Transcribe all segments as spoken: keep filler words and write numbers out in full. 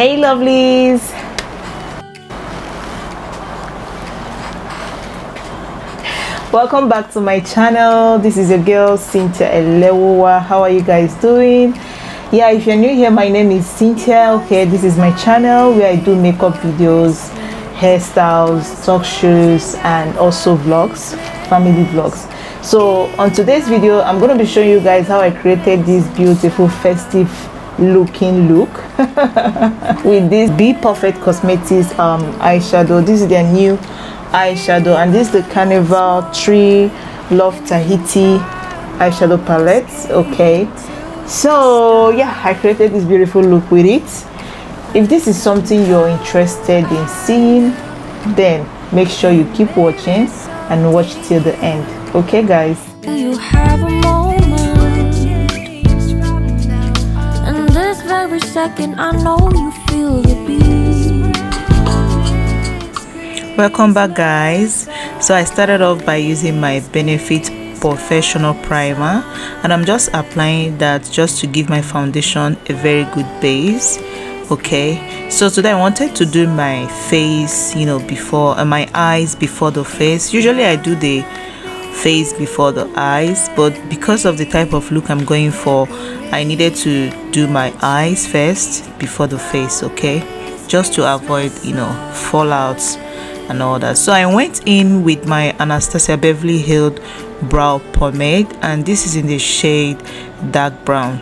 Hey lovelies. Welcome back to my channel. This is your girl Cynthia Elewuwa. How are you guys doing? Yeah, if you're new here, my name is Cynthia. Okay, this is my channel where I do makeup videos, hairstyles, talk shows, and also vlogs, family vlogs. So on today's video, I'm going to be showing you guys how I created this beautiful festive looking look with this Be Perfect Cosmetics um eyeshadow. This is their new eyeshadow, and this is the Carnival Tree Love Tahiti eyeshadow palette. Okay, so yeah, I created this beautiful look with it. If this is something you're interested in seeing, then make sure you keep watching and watch till the end. Okay guys, do you have a moment? Every second, I know you feel the beat. Welcome back guys. So I started off by using my Benefit Professional Primer, and I'm just applying that just to give my foundation a very good base. Okay, so today I wanted to do my face, you know, before uh, my eyes before the face. Usually I do the face before the eyes, but because of the type of look I'm going for, I needed to do my eyes first before the face. Okay, just to avoid, you know, fallouts and all that. So I went in with my Anastasia Beverly Hills brow pomade, and this is in the shade dark brown.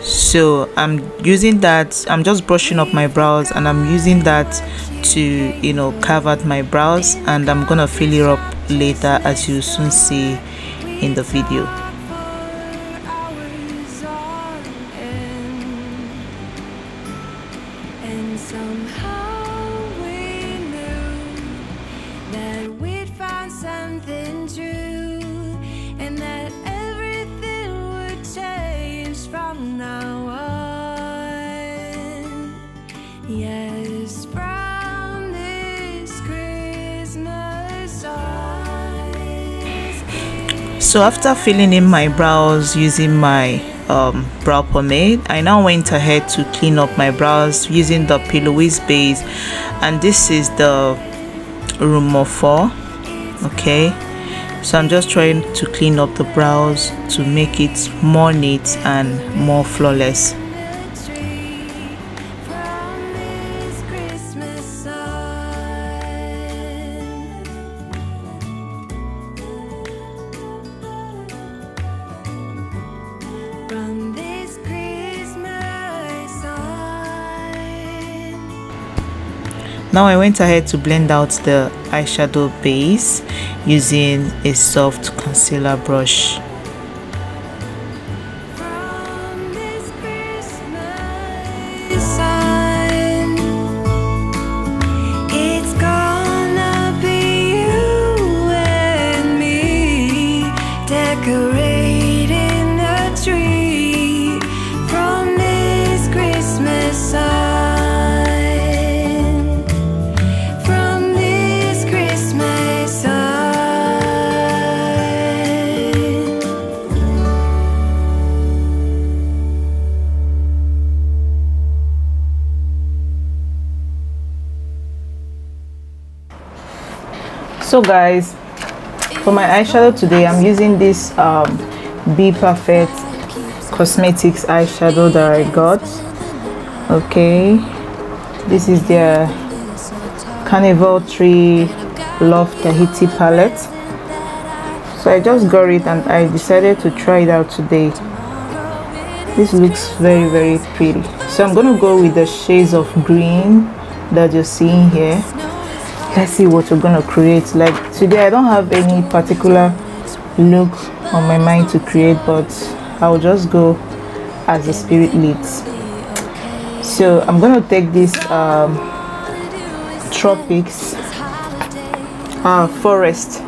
So I'm using that, I'm just brushing up my brows, and I'm using that to, you know, carve out my brows, and I'm gonna fill it up later, as you soon see in the video. So after filling in my brows using my um, brow pomade, I now went ahead to clean up my brows using the P. Louise base, and this is the Rumor four. Okay, so I'm just trying to clean up the brows to make it more neat and more flawless. Now I went ahead to blend out the eyeshadow base using a soft concealer brush. So guys, for my eyeshadow today, I'm using this um, Be Perfect Cosmetics eyeshadow that I got. Okay, this is their Carnival Tree Love Tahiti palette. So I just got it and I decided to try it out today. This looks very very pretty. So I'm gonna go with the shades of green that you're seeing here. Let's see what we're gonna create. Like today I don't have any particular look on my mind to create, but I'll just go as the spirit leads. So I'm gonna take this um, tropics uh, forest,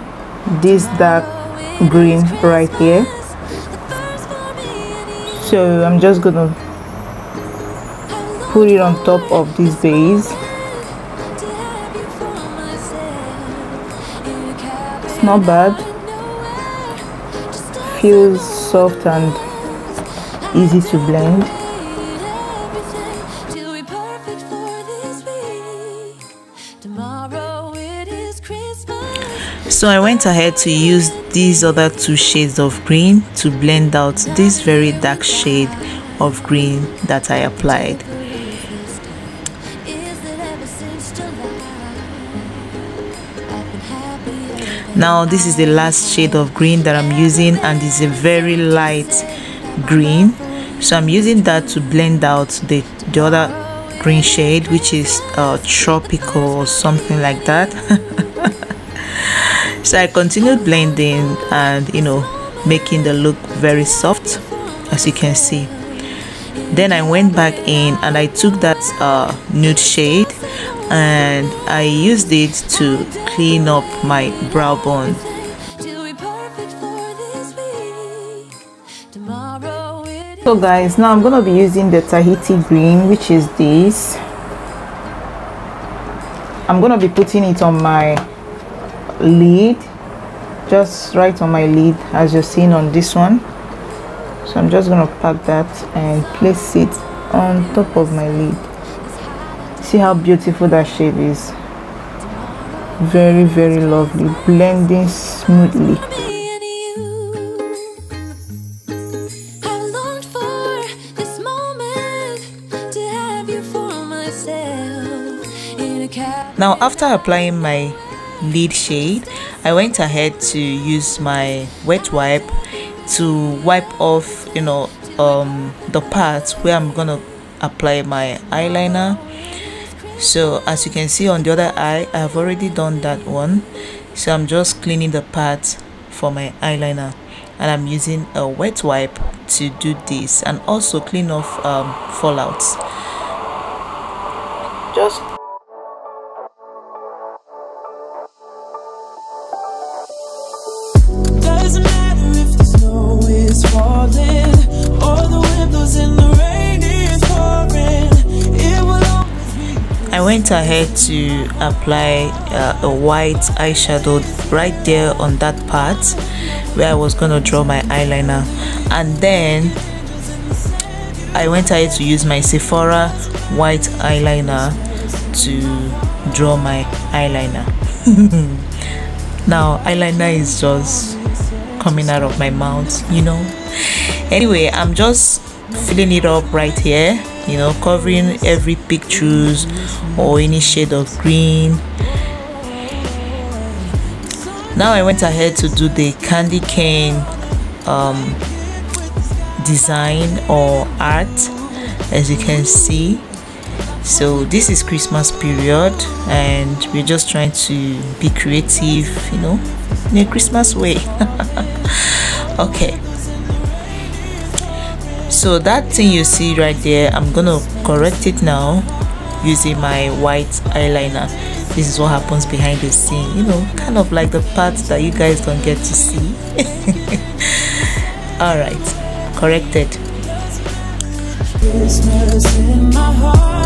this dark green right here. So I'm just gonna put it on top of this base. Not bad, feels soft and easy to blend. So I went ahead to use these other two shades of green to blend out this very dark shade of green that I applied. Now this is the last shade of green that I'm using, and it's a very light green, so I'm using that to blend out the, the other green shade, which is uh, tropical or something like that. So I continued blending and, you know, making the look very soft, as you can see. Then I went back in and I took that uh, nude shade and I used it to clean up my brow bone. So guys, now I'm gonna be using the Tahiti green, which is this. I'm gonna be putting it on my lid, just right on my lid, as you're seeing on this one. So I'm just gonna pack that and place it on top of my lid. See how beautiful that shade is. Very, very lovely, blending smoothly. Now after applying my lid shade, I went ahead to use my wet wipe to wipe off, you know, um, the parts where I'm gonna apply my eyeliner. So as you can see on the other eye, I've already done that one, so I'm just cleaning the part for my eyeliner, and I'm using a wet wipe to do this and also clean off um, fallouts. Just doesn't matter if the snow is falling or the wind blows in the rain is pouring. I went ahead to apply uh, a white eyeshadow right there on that part where I was going to draw my eyeliner, and then I went ahead to use my Sephora white eyeliner to draw my eyeliner. Now eyeliner is just coming out of my mouth, you know. Anyway, I'm just filling it up right here, you know, covering every pictures or any shade of green. Now I went ahead to do the candy cane um, design or art, as you can see. So this is Christmas period and we're just trying to be creative, you know, in a Christmas way. Okay, so that thing you see right there, I'm gonna correct it now using my white eyeliner. This is what happens behind the scene, you know, kind of like the parts that you guys don't get to see. All right, corrected. Christmas in my heart.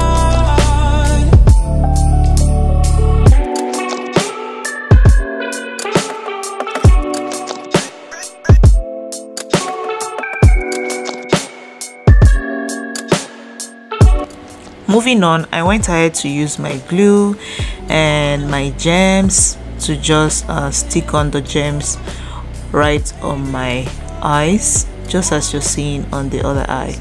Moving on, I went ahead to use my glue and my gems to just uh, stick on the gems right on my eyes, just as you're seeing on the other eye.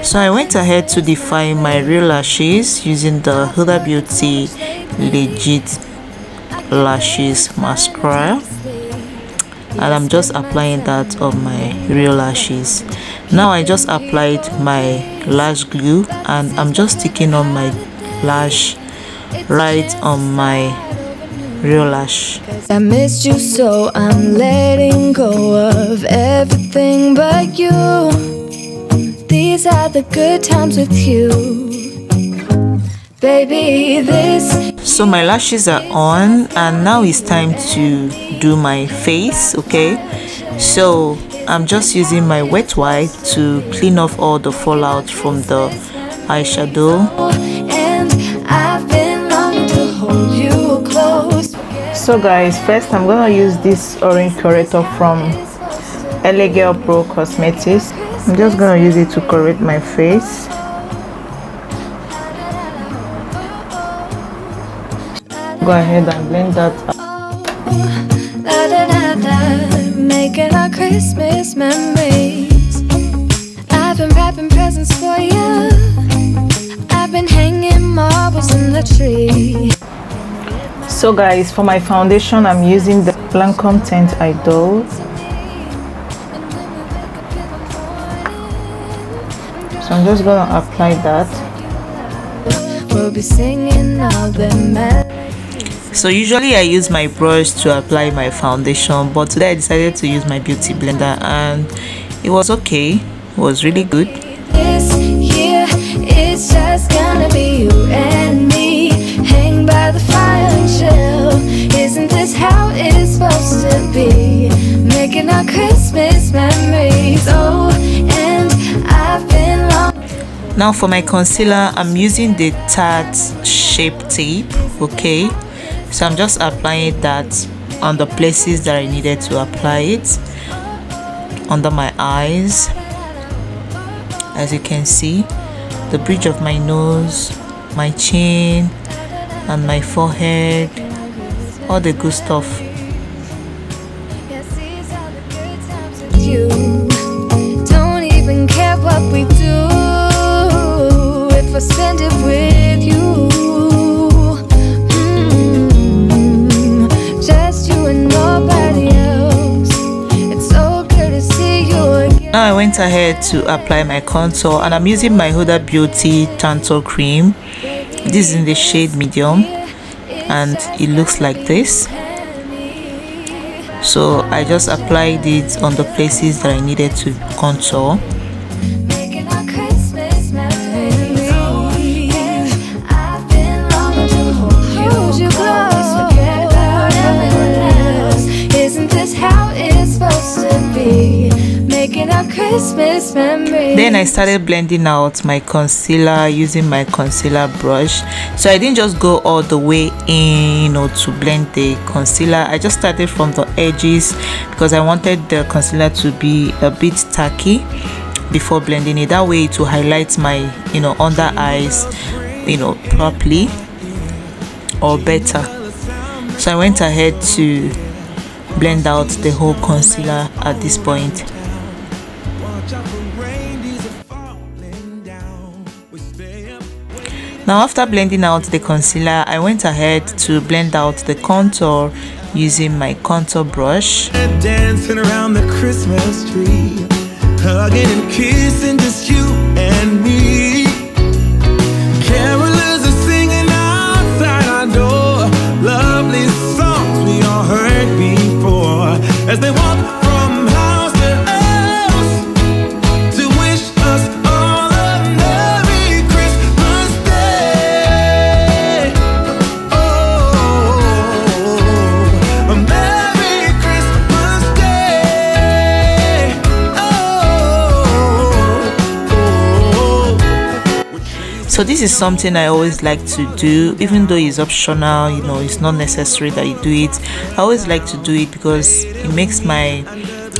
So I went ahead to define my real lashes using the Huda Beauty Legit Lashes Mascara, and I'm just applying that on my real lashes. Now I just applied my lash glue and I'm just sticking on my lash right on my real lash. I missed you, so I'm letting go of everything but you. These are the good times with you. Baby, this. So my lashes are on and now it's time to do my face, okay? So I'm just using my wet wipe to clean off all the fallout from the eyeshadow. And I've been longing to hold you close. So guys, first I'm gonna use this orange corrector from L A Girl Pro Cosmetics. I'm just gonna use it to correct my face. Go ahead and blend that out. Da, da, da, da, making our Christmas memories. I've been wrapping presents for you. I've been hanging marbles in the tree. So guys, for my foundation I'm using the Lancome Tint Idol. So I'm just gonna apply that. We'll be singing all the melodies. So usually I use my brush to apply my foundation, but today I decided to use my beauty blender and it was okay. It was really good. This year it's just gonna be you and me. Hang by the fire and chill. Isn't this how it is supposed to be? Making our Christmas memories. Oh, and I've been long. Now for my concealer, I'm using the Tarte Shape Tape, okay? So I'm just applying that on the places that I needed to apply it, under my eyes, as you can see, the bridge of my nose, my chin, and my forehead, all the good stuff. You don't even care what we do if I spend it with you. Now I went ahead to apply my contour and I'm using my Huda Beauty Tantal Cream. This is in the shade medium and it looks like this. So I just applied it on the places that I needed to contour. Christmas memory. Then I started blending out my concealer using my concealer brush. So I didn't just go all the way in, you know, to blend the concealer. I just started from the edges because I wanted the concealer to be a bit tacky before blending it. That way to highlight my, you know, under eyes, you know, properly or better. So I went ahead to blend out the whole concealer at this point. Now after blending out the concealer, I went ahead to blend out the contour using my contour brush. Dancing around the Christmas tree, hugging and kissing, just you and me. Carolers are singing outside our door, lovely songs we all heard before. As they walk from house to house to wish us. So this is something I always like to do, even though it's optional, you know, it's not necessary that you do it. I always like to do it because it makes my,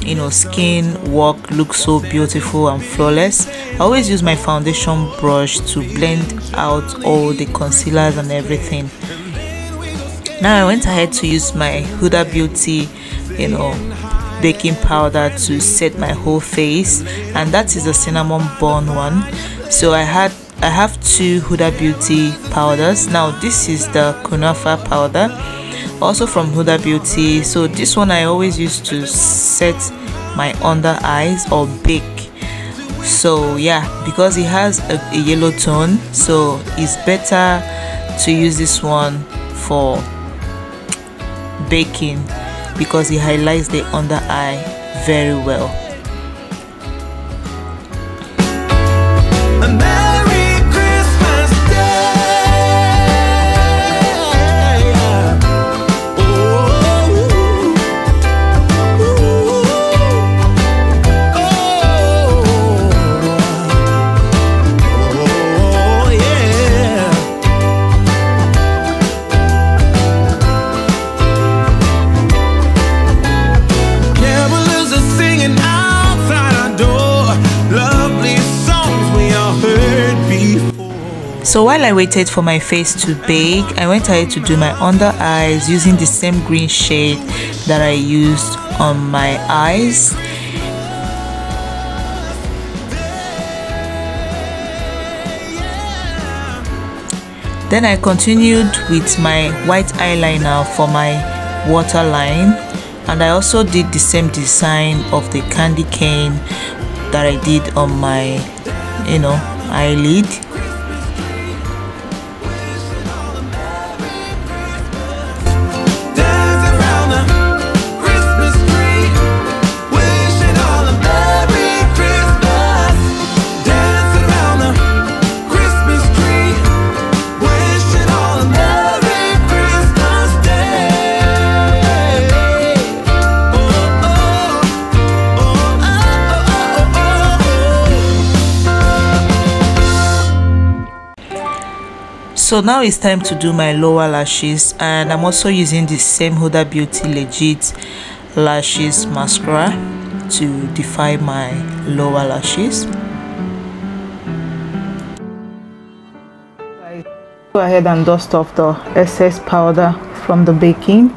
you know, skin work look so beautiful and flawless. I always use my foundation brush to blend out all the concealers and everything. Now I went ahead to use my Huda Beauty, you know, baking powder to set my whole face, and that is the cinnamon bun one. So I had I have two Huda Beauty powders. Now this is the Kunafa powder, also from Huda Beauty. So this one I always use to set my under eyes or bake. So yeah, because it has a, a yellow tone, so it's better to use this one for baking because it highlights the under eye very well. Merry Christmas Day. So while I waited for my face to bake, I went ahead to do my under eyes using the same green shade that I used on my eyes. Then I continued with my white eyeliner for my waterline, and I also did the same design of the candy cane that I did on my, you know, eyelid. So now it's time to do my lower lashes, and I'm also using the same Huda Beauty Legit Lashes Mascara to define my lower lashes. I go ahead and dust off the excess powder from the baking.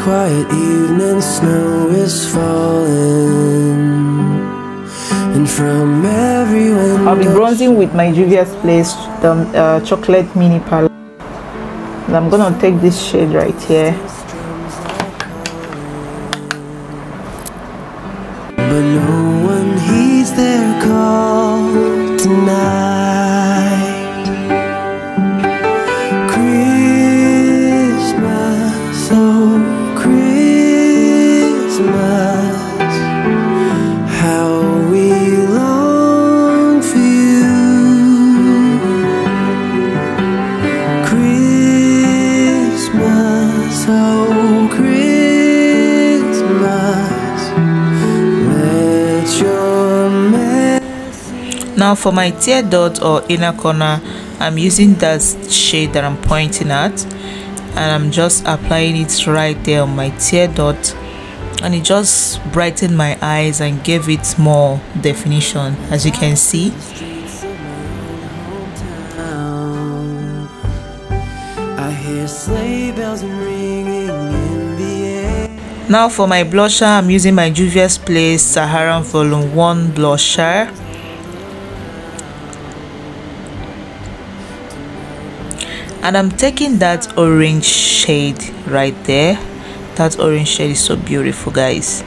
Quiet evening, snow is falling, and from every window I'll be bronzing with my Juvia's Place the, uh, chocolate mini palette, and I'm gonna take this shade right here. But no one heeds their call tonight. Now for my tear dot or inner corner, I'm using that shade that I'm pointing at, and I'm just applying it right there on my tear dot, and it just brightened my eyes and gave it more definition, as you can see. I hear sleigh bells ringing in the air. Now for my blusher, I'm using my Juvia's Place Saharan Volume one blusher. And I'm taking that orange shade right there. That orange shade is so beautiful, guys.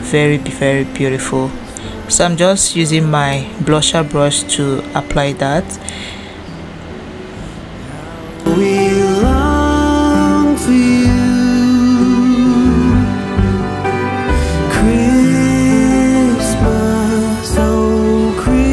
Very, very beautiful. So I'm just using my blusher brush to apply that. We long for you. Christmas, oh Christmas.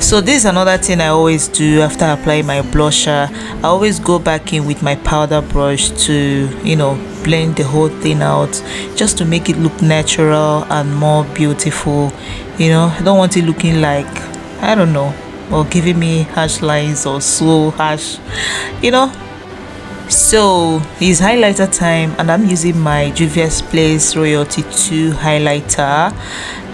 So this is another thing I always do after applying my blusher. I always go back in with my powder brush to, you know, blend the whole thing out, just to make it look natural and more beautiful. You know, I don't want it looking like, I don't know, or giving me harsh lines or so harsh, you know. So it's highlighter time, and I'm using my Juvia's Place Royalty two highlighter,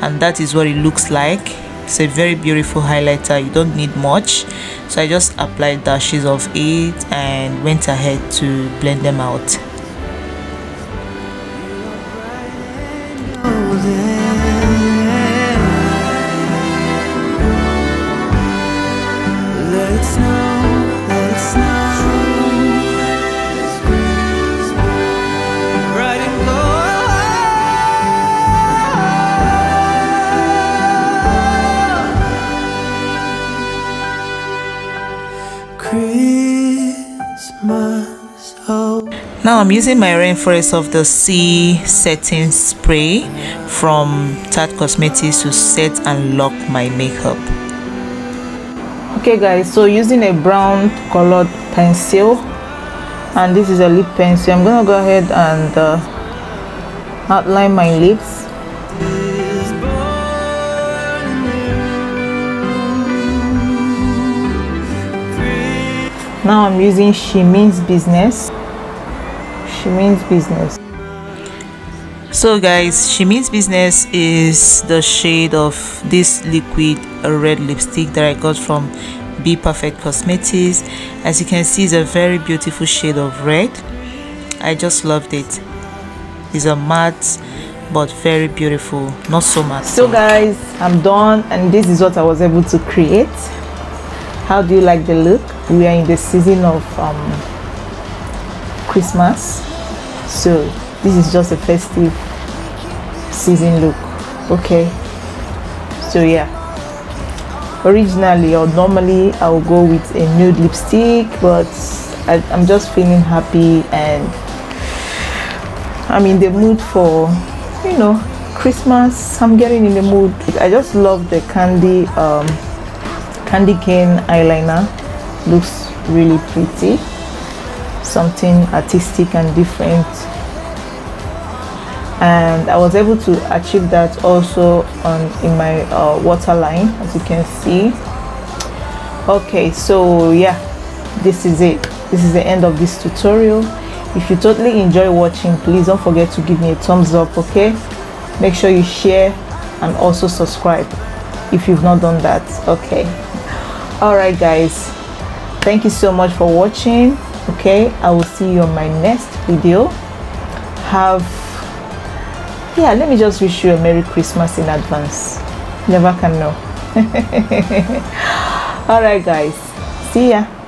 and that is what it looks like. It's a very beautiful highlighter, you don't need much. So I just applied dashes of it and went ahead to blend them out. Now I'm using my Rainforest of the Sea setting spray from Tarte Cosmetics to set and lock my makeup. Okay guys, so using a brown colored pencil, and this is a lip pencil, I'm gonna go ahead and uh, outline my lips. Now I'm using She Means Business. She Means Business. So guys, She Means Business is the shade of this liquid red lipstick that I got from Be Perfect Cosmetics. As you can see, it's a very beautiful shade of red. I just loved it. It's a matte but very beautiful, not so matte. So guys, I'm done, and this is what I was able to create. How do you like the look? We are in the season of um, Christmas, so this is just a festive season look. Okay, so yeah, originally or normally I will go with a nude lipstick, but I, I'm just feeling happy and I'm in the mood for, you know, Christmas. I'm getting in the mood. I just love the candy um, candy cane eyeliner. Looks really pretty, something artistic and different, and I was able to achieve that also on in my uh, waterline, as you can see. Okay, so yeah, this is it. This is the end of this tutorial. If you totally enjoy watching, please don't forget to give me a thumbs up, okay? Make sure you share and also subscribe if you've not done that, okay? All right guys, thank you so much for watching. Okay, I will see you on my next video. Have, yeah, let me just wish you a Merry Christmas in advance. Never can know. All right guys, see ya.